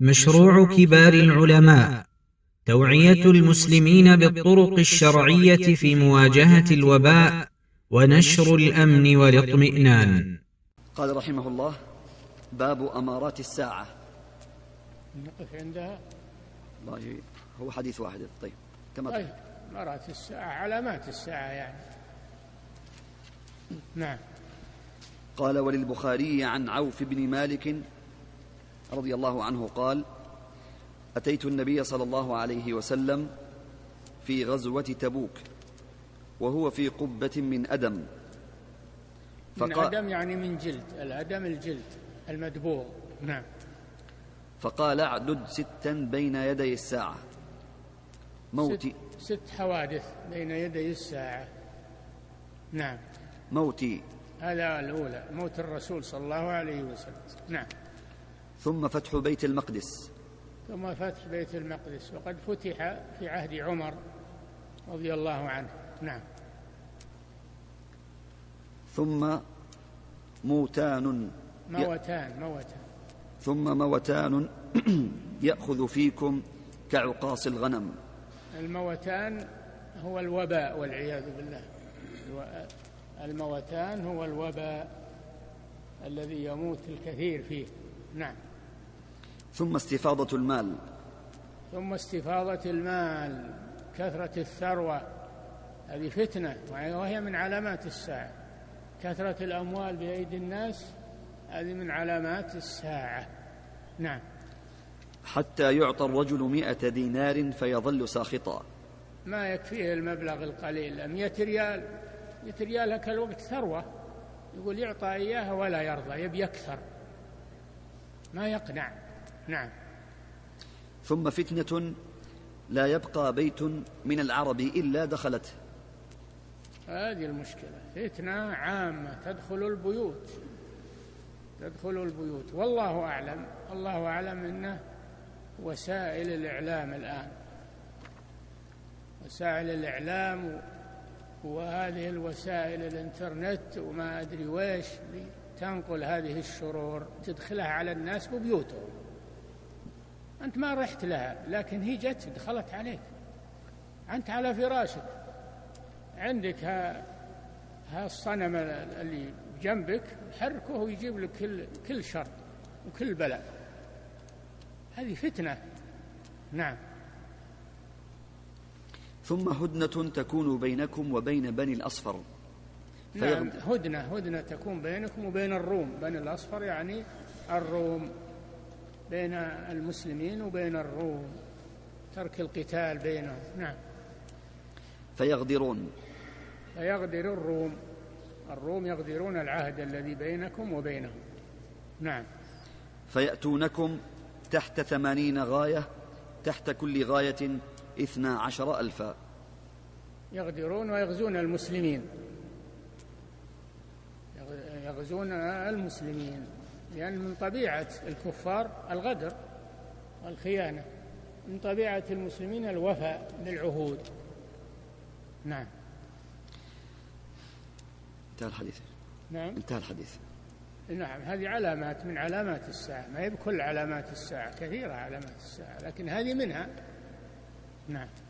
مشروع كبار العلماء توعية المسلمين بالطرق الشرعية في مواجهة الوباء ونشر الأمن والاطمئنان. قال رحمه الله: باب أمارات الساعة. نقف عندها. الله، هو حديث واحد. طيب كما طيب أمارات الساعة، علامات الساعة يعني. نعم. قال: وللبخاري عن عوف بن مالك رضي الله عنه قال: أتيت النبي صلى الله عليه وسلم في غزوة تبوك وهو في قبة من أدم. من أدم يعني من جلد، الأدم الجلد المدبوغ. نعم. فقال: اعدد ستا بين يدي الساعة موتي. ست حوادث بين يدي الساعة. نعم. موتي، هذا الأولى، موت الرسول صلى الله عليه وسلم. نعم. ثم فتح بيت المقدس. ثم فتح بيت المقدس، وقد فتح في عهد عمر رضي الله عنه. نعم. ثم موتان، موتان ثم موتان يأخذ فيكم كعقاص الغنم. الموتان هو الوباء والعياذ بالله، الموتان هو الوباء الذي يموت الكثير فيه. نعم. ثم استفاضة المال. ثم استفاضة المال، كثرة الثروة، هذه فتنة وهي من علامات الساعة. كثرة الأموال بأيدي الناس هذه من علامات الساعة. نعم. حتى يعطى الرجل 100 دينار فيظل ساخطا. ما يكفيه المبلغ القليل، 100 ريال. 100 ريال هكا الوقت ثروة، يقول يعطى إياها ولا يرضى، يبي أكثر، ما يقنع. نعم. ثم فتنة لا يبقى بيت من العرب إلا دخلته. هذه المشكلة، فتنة عامة تدخل البيوت والله أعلم. الله أعلم أنه وسائل الإعلام الآن، وسائل الإعلام وهذه الوسائل الإنترنت وما أدري ويش تنقل هذه الشرور، تدخلها على الناس وبيوتهم. أنت ما رحت لها، لكن هي جت دخلت عليك، أنت على فراشك، عندك هالصنم اللي جنبك، حركه ويجيب لك كل شر وكل بلاء. هذه فتنة. نعم. ثم هدنة تكون بينكم وبين بني الأصفر. نعم، هدنة تكون بينكم وبين الروم. بني الأصفر يعني الروم، بين المسلمين وبين الروم، ترك القتال بينهم. نعم. فيغدر الروم يغدرون العهد الذي بينكم وبينهم. نعم. فيأتونكم تحت 80 غاية، تحت كل غاية 12,000. يغدرون ويغزون المسلمين، لأن يعني من طبيعة الكفار الغدر والخيانة، من طبيعة المسلمين الوفاء بالعهود. نعم. انتهى الحديث. نعم. انتهى الحديث. نعم. هذه علامات من علامات الساعة، ما هي بكل علامات الساعة، كثيرة علامات الساعة، لكن هذه منها. نعم.